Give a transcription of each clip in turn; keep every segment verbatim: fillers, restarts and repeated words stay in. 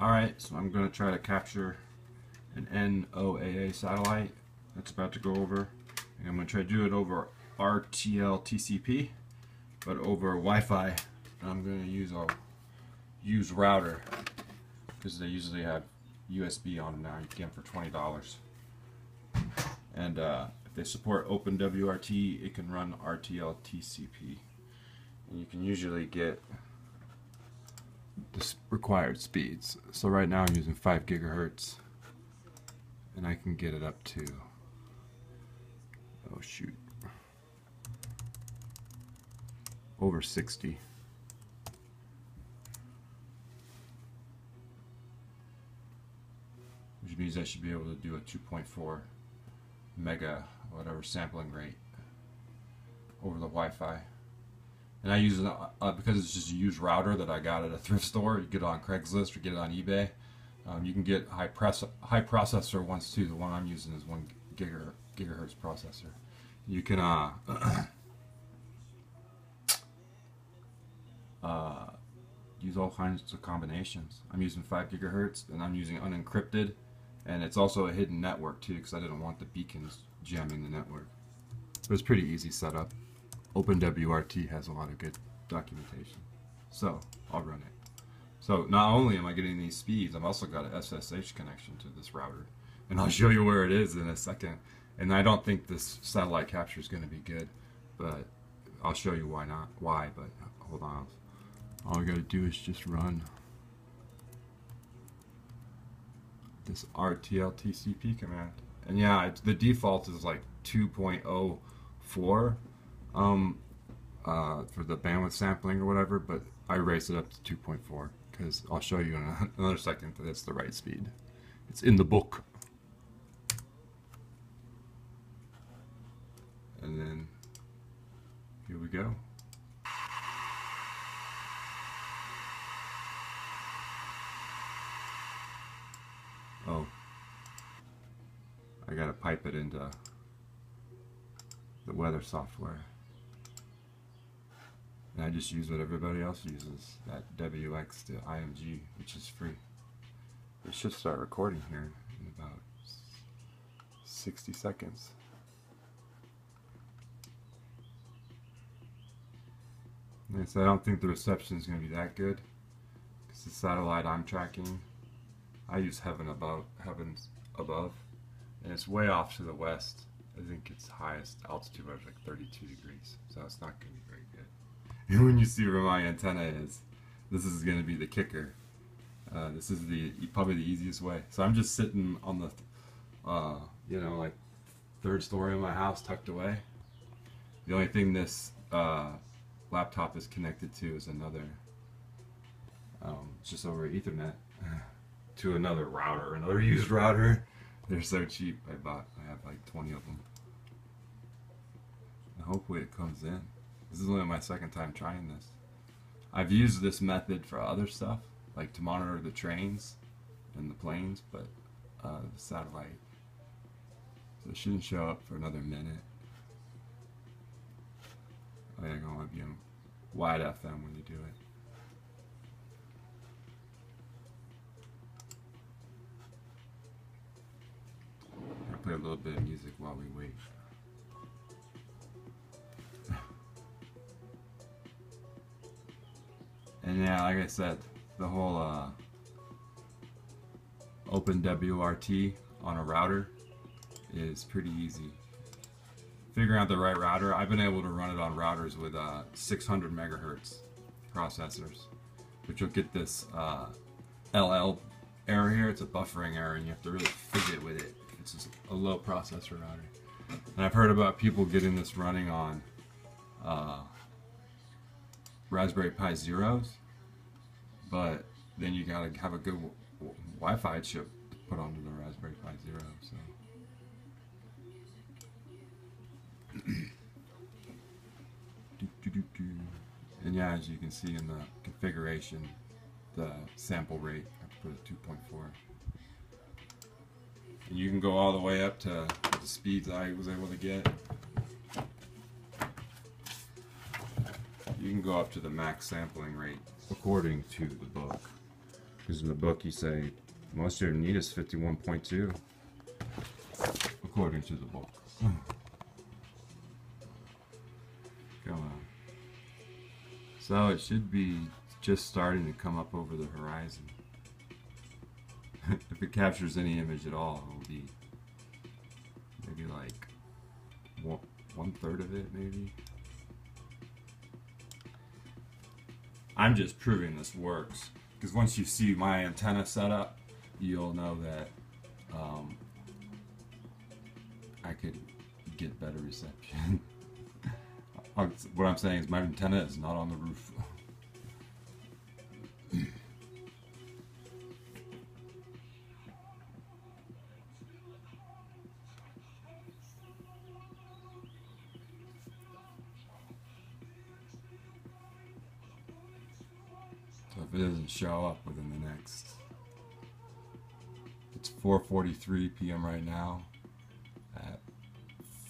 Alright, so I'm going to try to capture an N O A A satellite that's about to go over. And I'm going to try to do it over R T L T C P, but over Wi-Fi. I'm going to use a use router because they usually have U S B on them now. You can get them for twenty dollars. And uh, if they support Open W R T, it can run R T L T C P. And you can usually get the required speeds. So right now I'm using five gigahertz, and I can get it up to, oh shoot, over sixty. Which means I should be able to do a two point four mega whatever sampling rate over the Wi-Fi. And I use it uh, because it's just a used router that I got at a thrift store. You get it on Craigslist or get it on eBay. Um, you can get high press high processor ones too. The one I'm using is one giga, gigahertz processor. You can uh, uh, use all kinds of combinations. I'm using five gigahertz and I'm using unencrypted, and it's also a hidden network too because I didn't want the beacons jamming the network. It was pretty easy setup. Open W R T has a lot of good documentation. So I'll run it. So not only am I getting these speeds, I've also got an S S H connection to this router. And I'll show you where it is in a second. And I don't think this satellite capture is going to be good, but I'll show you why not. Why, but hold on. All we got to do is just run this R T L T C P command. And yeah, it's, the default is like two point oh four. Um, uh, for the bandwidth sampling or whatever, but I raised it up to two point four because I'll show you in another second that it's the right speed. It's in the book. And then here we go. Oh, I gotta pipe it into the weather software. And I just use what everybody else uses, that W X to I M G, which is free. It should start recording here in about sixty seconds. And so I don't think the reception is going to be that good, because the satellite I'm tracking, I use Heaven Above, Heavens Above, and it's way off to the west. I think its highest altitude was like thirty-two degrees, so it's not going to be very good. And when you see where my antenna is, this is going to be the kicker. Uh, this is the probably the easiest way. So I'm just sitting on the, uh, you know, like third story of my house, tucked away. The only thing this uh, laptop is connected to is another, um, just over Ethernet, to another router, another used router. They're so cheap. I bought. I have like twenty of them. And hopefully it comes in. This is only my second time trying this. I've used this method for other stuff, like to monitor the trains and the planes, but uh, the satellite. So it shouldn't show up for another minute. Oh yeah, gonna be on wide F M when you do it. Play a little bit of music while we wait. And yeah, like I said, the whole uh, Open W R T on a router is pretty easy. Figuring out the right router, I've been able to run it on routers with uh, six hundred megahertz processors, which will get this uh, L L error here. It's a buffering error, and you have to really fidget with it. It's just a low processor router. And I've heard about people getting this running on uh, Raspberry Pi Zeros, but then you gotta have a good w w Wi-Fi chip to put onto the Raspberry Pi Zero. So. do, do, do, do. And yeah, as you can see in the configuration, the sample rate, I have to put a two point four. And you can go all the way up to the speeds I was able to get. You can go up to the max sampling rate according to the book. because in the book you say most you need is fifty-one point two, according to the book. Come on. So it should be just starting to come up over the horizon. If it captures any image at all, it'll be maybe like one, one third of it, maybe. I'm just proving this works, because once you see my antenna setup, you'll know that um, I could get better reception. What I'm saying is my antenna is not on the roof. It doesn't show up within the next. It's four forty-three p m right now. At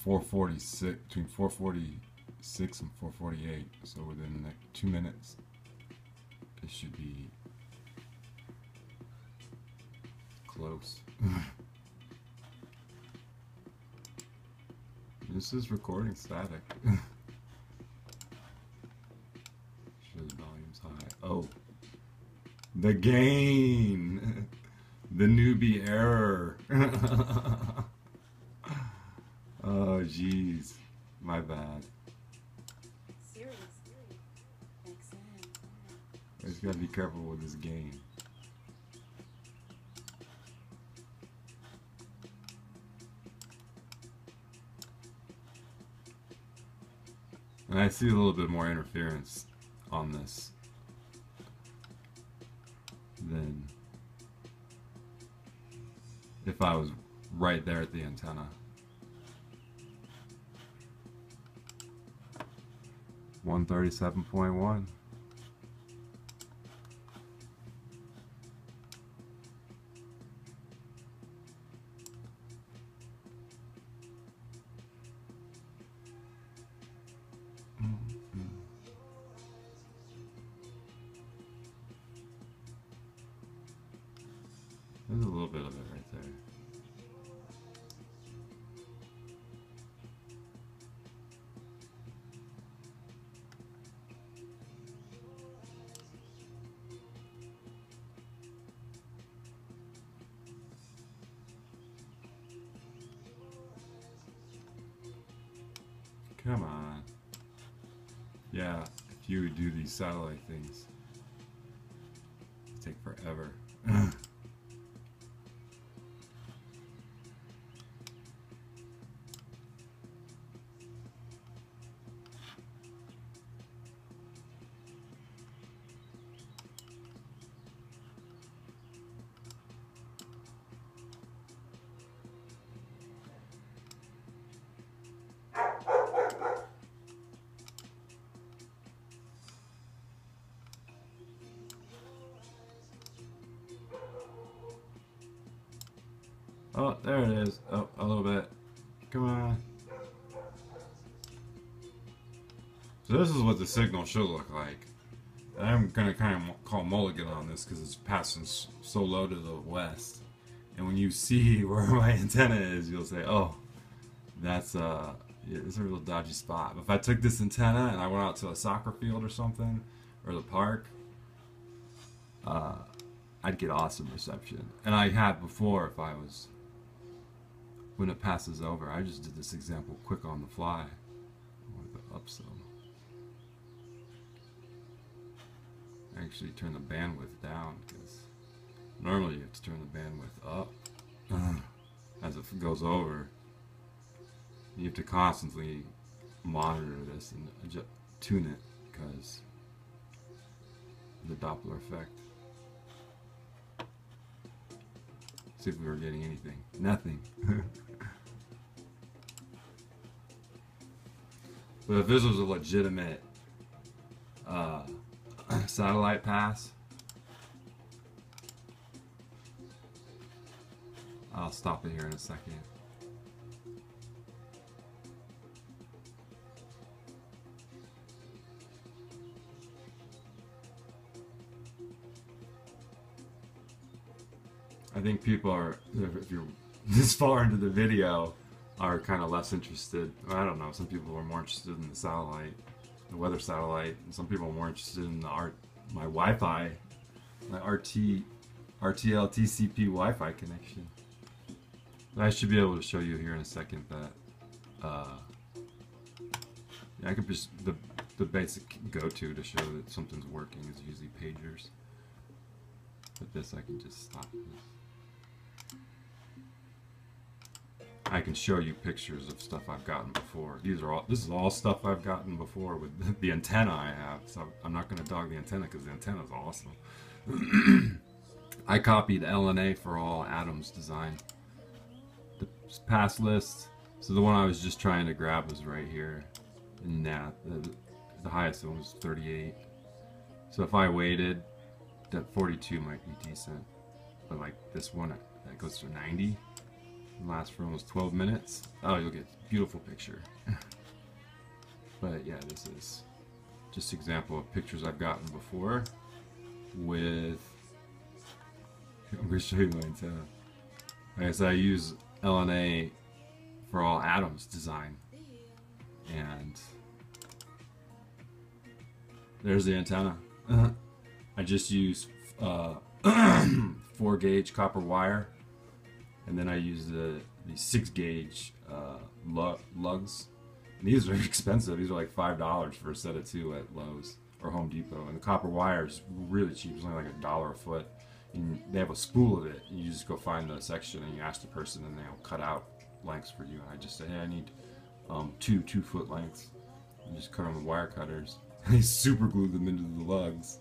four forty-six, between four forty-six and four forty-eight, so within the next two minutes, it should be close. This is recording static. Sure, the volume's high. Oh. The gain, the newbie error. Oh, jeez, my bad. I just gotta be careful with this gain. And I see a little bit more interference on this than if I was right there at the antenna. one thirty-seven point one. There's a little bit of it right there. Come on. Yeah, if you would do these satellite things, it'd take forever. Oh, there it is. Oh, a little bit. Come on. So this is what the signal should look like. I'm going to kind of call mulligan on this because it's passing so low to the west. And when you see where my antenna is, you'll say, oh, that's uh, yeah, this is a real dodgy spot. But if I took this antenna and I went out to a soccer field or something, or the park, uh, I'd get awesome reception. And I have before if I was... when it passes over. I just did this example quick on the fly. Or the upsell. I actually turn the bandwidth down because normally you have to turn the bandwidth up uh, as it goes over. You have to constantly monitor this and adjust, tune it because the Doppler effect. See if we were getting anything. Nothing. But if this was a legitimate uh, satellite pass, I'll stop it here in a second. I think people are, if you're this far into the video, are kind of less interested. I don't know, some people are more interested in the satellite, the weather satellite, and some people are more interested in the art, my Wi-Fi, my R T L T C P Wi-Fi connection. I should be able to show you here in a second that uh, yeah, I could just, the, the basic go-to to show that something's working is usually pagers. But this, I can just stop this. I can show you pictures of stuff I've gotten before. These are all, this is all stuff I've gotten before with the antenna I have. So I'm not going to dog the antenna because the antenna is awesome. I copied L N A four all Adam's design. The pass list. So the one I was just trying to grab was right here. And nah, the, the highest one was thirty-eight. So if I waited, that forty-two might be decent, but like this one that goes to ninety and lasts for almost twelve minutes. Oh, you'll get a beautiful picture. But yeah, this is just an example of pictures I've gotten before with, I'm going to show you my antenna. Like I said, I use L N A four all Adam's design, and there's the antenna. Uh-huh. I just use uh, four gauge copper wire, and then I use the, the six gauge uh, lug, lugs. And these are expensive. These are like five dollars for a set of two at Lowe's or Home Depot. And the copper wire is really cheap. It's only like a dollar a foot, and they have a spool of it. And you just go find the section and you ask the person, and they'll cut out lengths for you. And I just say, hey, I need um, two two foot lengths, and just cut them with wire cutters. They super glue them into the lugs.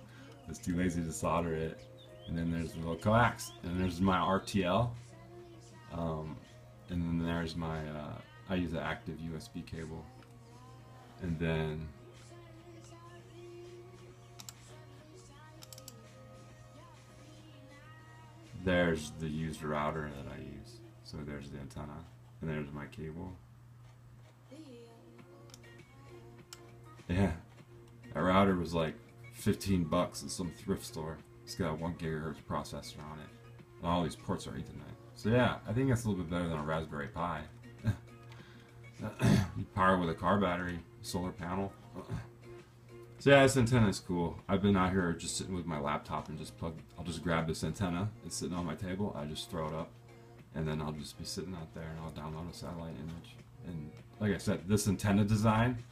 It's too lazy to solder it. And then there's the little coax, and there's my R T L, um, and then there's my uh, I use an active U S B cable, and then there's the user router that I use. So there's the antenna, and there's my cable. Yeah, that router was like fifteen bucks at some thrift store. It's got a one gigahertz processor on it. And all these ports are Ethernet. So yeah, I think that's a little bit better than a Raspberry Pi. You power with a car battery, solar panel. So yeah, this antenna is cool. I've been out here just sitting with my laptop and just plug. I'll just grab this antenna. It's sitting on my table. I just throw it up, and then I'll just be sitting out there and I'll download a satellite image. And like I said, this antenna design,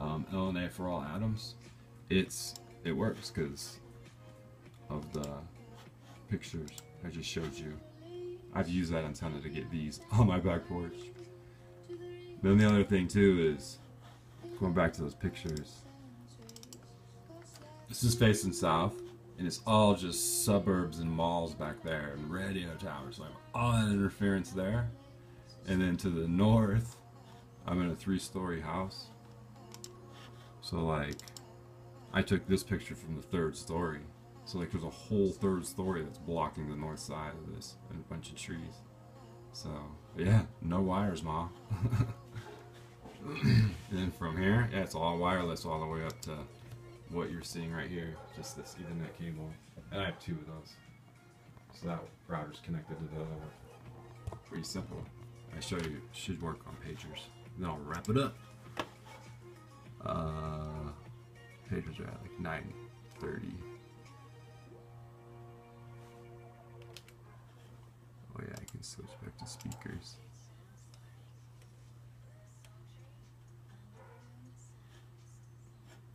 um, L N A four all Adams, it's It works because of the pictures I just showed you. I've used that antenna to get these on my back porch. Then the other thing too is, going back to those pictures, this is facing south, and it's all just suburbs and malls back there and radio towers, so I have all that interference there. And then to the north, I'm in a three-story house, so like I took this picture from the third story, so like there's a whole third story that's blocking the north side of this and a bunch of trees. So yeah, no wires, ma. And then from here, yeah, it's all wireless all the way up to what you're seeing right here, just this Ethernet cable, and I have two of those, so that router's connected to the other one. Pretty simple. I show you, it should work on pagers. Then I'll wrap it up. Uh. Pagers are at like nine thirty. Oh yeah, I can switch back to speakers.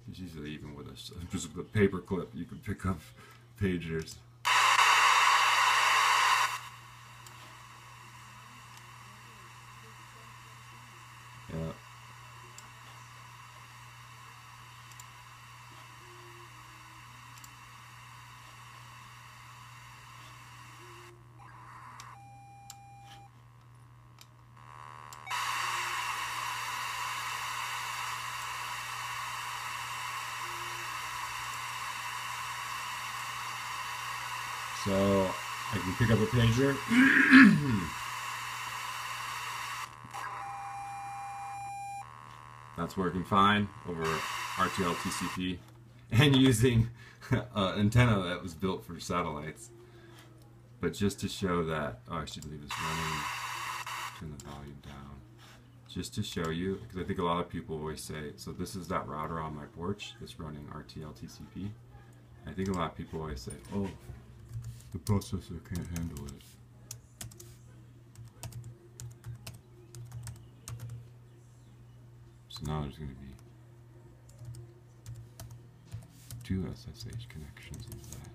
It's usually, even with a just with a paper clip, you can pick up pagers. Yeah. So I can pick up a pager. That's working fine over R T L T C P, and using an antenna that was built for satellites. but just to show that, oh, I should leave this running, turn the volume down, just to show you, because I think a lot of people always say, so this is that router on my porch that's running R T L T C P. I think a lot of people always say, oh, the processor can't handle it. So now there's going to be two S S H connections into that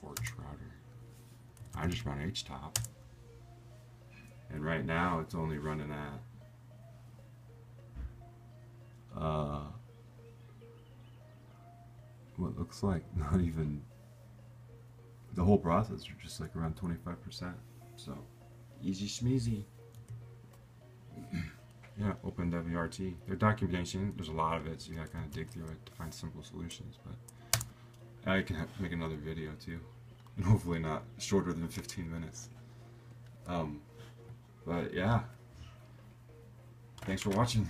porch router. I just run H top, and right now it's only running at uh, what looks like not even the whole processor, just like around twenty-five percent. So easy schmeezy. Yeah, Open W R T. Their documentation, there's a lot of it, so you gotta kind of dig through it to find simple solutions. But I can have, make another video too, and hopefully not shorter than fifteen minutes. Um, but yeah, thanks for watching.